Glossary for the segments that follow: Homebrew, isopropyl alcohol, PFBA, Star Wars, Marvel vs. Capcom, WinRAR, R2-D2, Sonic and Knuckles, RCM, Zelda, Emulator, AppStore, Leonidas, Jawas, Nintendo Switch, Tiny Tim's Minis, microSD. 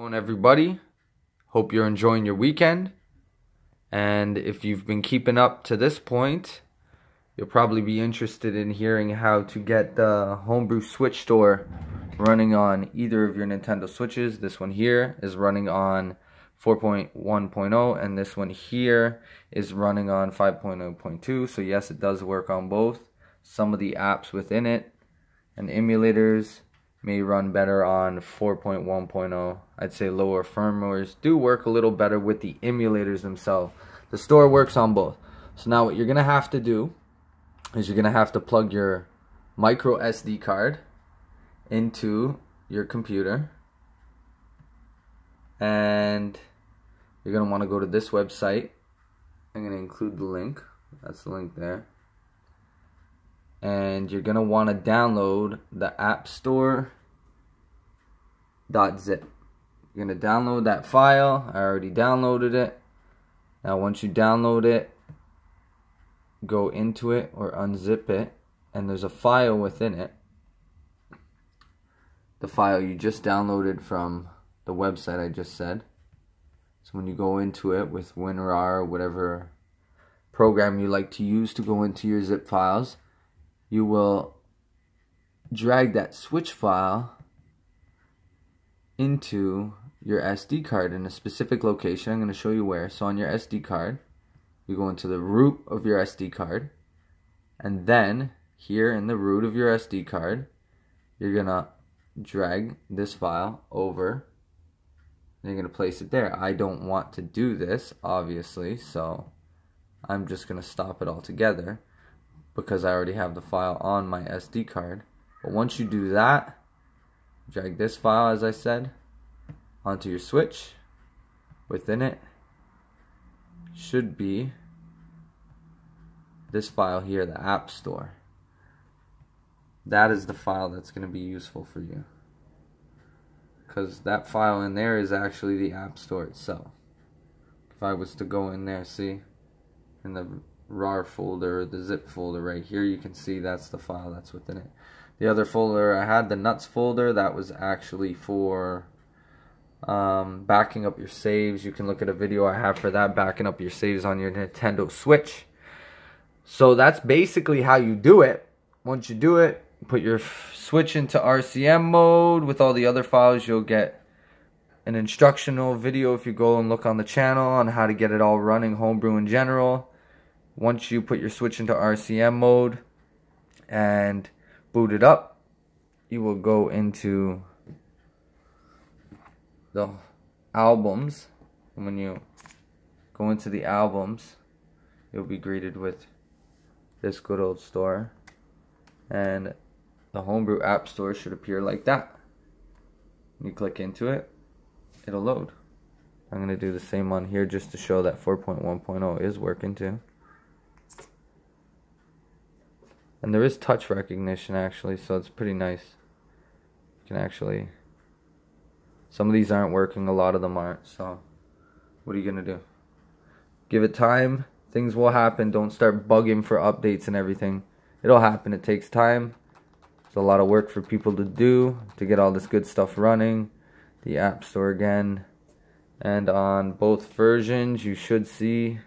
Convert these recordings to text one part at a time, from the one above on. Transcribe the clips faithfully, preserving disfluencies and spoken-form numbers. going, everybody? Hope you're enjoying your weekend. And if you've been keeping up to this point, you'll probably be interested in hearing how to get the homebrew Switch store running on either of your Nintendo Switches. This one here is running on four point one point oh, and this one here is running on five point oh point two. So yes, it does work on both. Some of the apps within it and emulators may run better on four point one point oh. I'd say lower firmwares do work a little better with the emulators themselves. The store works on both. So now what you're gonna have to do is you're gonna have to plug your micro S D card into your computer, and you're gonna want to go to this website. I'm gonna include the link. That's the link there. And you're gonna want to download the app store.zip. You're gonna download that file. I already downloaded it. Now once you download it, go into it or unzip it, and there's a file within it. The file you just downloaded from the website I just said. So when you go into it with WinRAR or whatever program you like to use to go into your zip files, you will drag that Switch file into your S D card in a specific location. I'm going to show you where. So on your S D card, you go into the root of your S D card, and then here in the root of your S D card, you're going to drag this file over, and you're going to place it there. I don't want to do this, obviously, so I'm just going to stop it altogether, because I already have the file on my S D card. But once you do that, drag this file, as I said, onto your Switch. Within it should be this file here, the App Store. That is the file that's going to be useful for you, because that file in there is actually the App Store itself. If I was to go in there, see, in the RAR folder, the zip folder right here, you can see that's the file that's within it. The other folder I had, the nuts folder, that was actually for um, backing up your saves. You can look at a video I have for that, backing up your saves on your Nintendo Switch. So that's basically how you do it. Once you do it, put your Switch into R C M mode with all the other files. You'll get an instructional video if you go and look on the channel on how to get it all running, homebrew in general. Once you put your Switch into R C M mode and boot it up, you will go into the albums. And when you go into the albums, you'll be greeted with this good old store. And the Homebrew App Store should appear like that. You click into it, it'll load. I'm going to do the same on here just to show that four point one point oh is working too. And there is touch recognition actually, so it's pretty nice. You can actually, some of these aren't working, a lot of them aren't, so what are you gonna do? Give it time, things will happen. Don't start bugging for updates and everything. It'll happen, it takes time. There's a lot of work for people to do to get all this good stuff running. The App Store again. And on both versions, you should see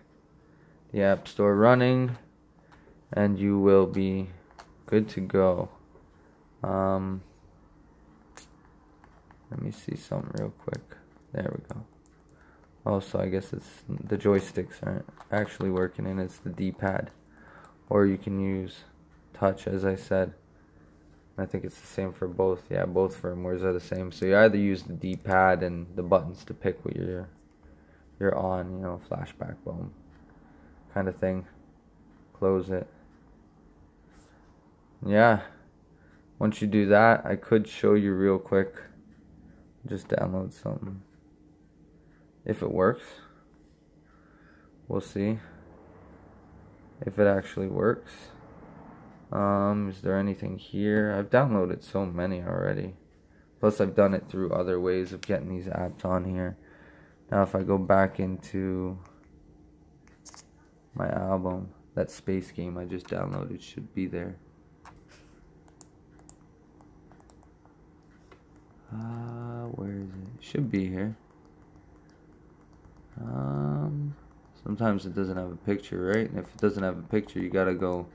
the App Store running, and you will be good to go. Um, let me see something real quick. There we go. Oh, so I guess it's the joysticks aren't actually working, and it's the D-pad. Or you can use touch, as I said. I think it's the same for both. Yeah, both firmwares are the same. So you either use the D-pad and the buttons to pick what you're, you're on, you know, flashback, boom, kind of thing. Close it. Yeah, once you do that, I could show you real quick, just download something, if it works. We'll see if it actually works. Um, is there anything here? I've downloaded so many already, plus I've done it through other ways of getting these apps on here. Now if I go back into my album, that space game I just downloaded should be there. Uh, where is it? It should be here. Um, sometimes it doesn't have a picture, right? And if it doesn't have a picture, you gotta go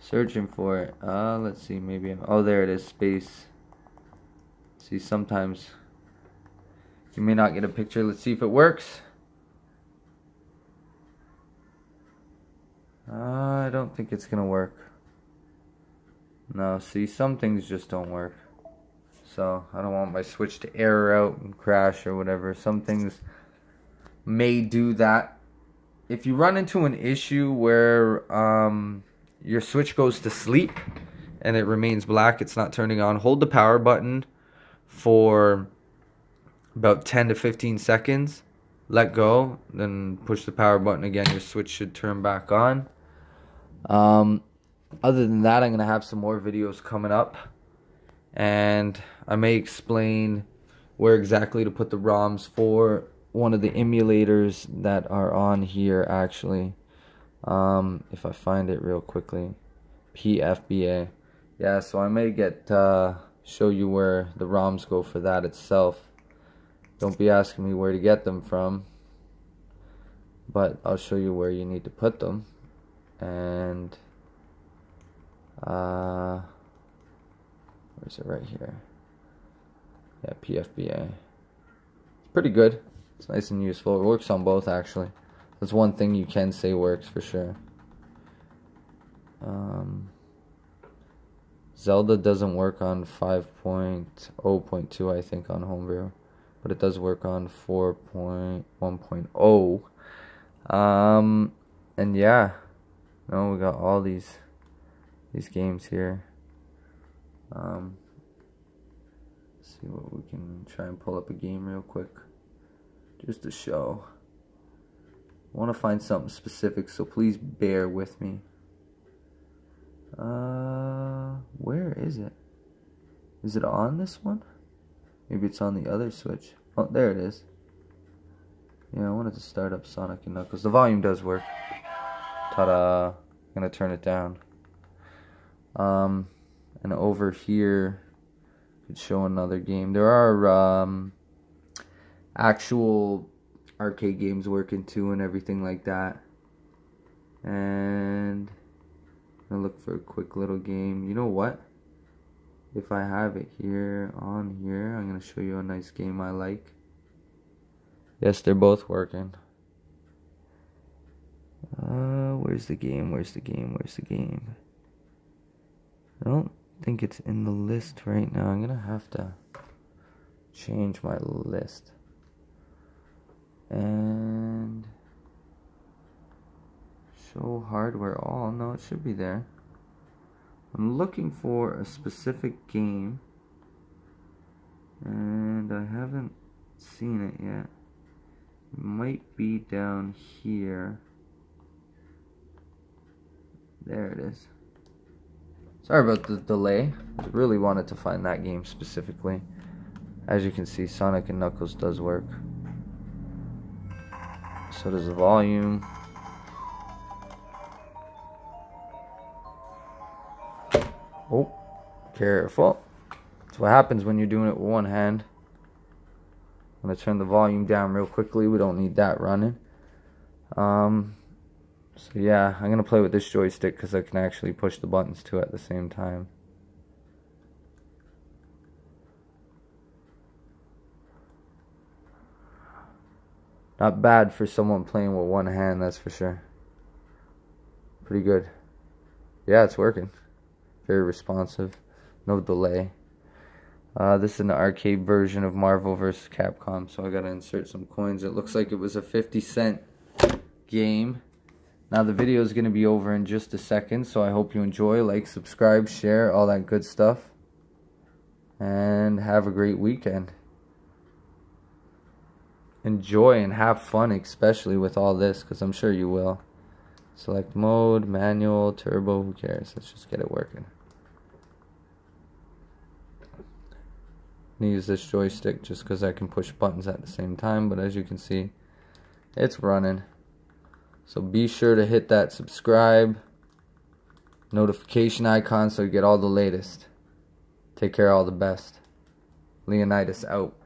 searching for it. Uh, let's see, maybe I'm, oh, there it is, space. See, sometimes you may not get a picture. Let's see if it works. Uh, I don't think it's gonna work. No, see, some things just don't work. So, I don't want my Switch to error out and crash or whatever. Some things may do that. If you run into an issue where um, your Switch goes to sleep and it remains black, it's not turning on, hold the power button for about ten to fifteen seconds, let go, then push the power button again. Your Switch should turn back on. Um, other than that, I'm going to have some more videos coming up, and I may explain where exactly to put the ROMs for one of the emulators that are on here, actually. Um, if I find it real quickly. P F B A. Yeah, so I may get uh, show you where the ROMs go for that itself. Don't be asking me where to get them from, but I'll show you where you need to put them. And uh, where is it? Right here. Yeah, P F B A. It's pretty good. It's nice and useful. It works on both, actually. That's one thing you can say works for sure. Um, Zelda doesn't work on five point oh point two, I think, on Homebrew. But it does work on four point one point oh. Um, and yeah. No, we got all these these games here. Um, let's see what we can try and pull up a game real quick. Just to show. I want to find something specific, so please bear with me. Uh, where is it? Is it on this one? Maybe it's on the other Switch. Oh, there it is. Yeah, I wanted to start up Sonic and Knuckles. The volume does work. Ta-da. I'm going to turn it down. Um, and over here, could show another game. There are um, actual arcade games working too and everything like that. And I'll look for a quick little game. You know what? If I have it here, on here, I'm going to show you a nice game I like. Yes, they're both working. Uh, where's the game? Where's the game? Where's the game? I don't think it's in the list right now. I'm going to have to change my list. And show hardware all. No, it should be there. I'm looking for a specific game, and I haven't seen it yet. It might be down here. There it is. Sorry about the delay. I really wanted to find that game specifically. As you can see, Sonic and Knuckles does work. So does the volume. Oh, careful. That's what happens when you're doing it with one hand. I'm going to turn the volume down real quickly. We don't need that running. Um, so yeah, I'm going to play with this joystick because I can actually push the buttons too at the same time. Not bad for someone playing with one hand, that's for sure. Pretty good. Yeah, it's working. Very responsive, no delay. Uh, this is an arcade version of Marvel versus. Capcom, so I gotta insert some coins. It looks like it was a fifty cent game. Now the video is gonna be over in just a second, so I hope you enjoy. Like, subscribe, share, all that good stuff. And have a great weekend. Enjoy and have fun, especially with all this, because I'm sure you will. Select mode, manual, turbo, who cares? Let's just get it working. I'm gonna use this joystick just because I can push buttons at the same time, but as you can see, it's running. So be sure to hit that subscribe notification icon so you get all the latest. Take care, all the best. Leonidas out.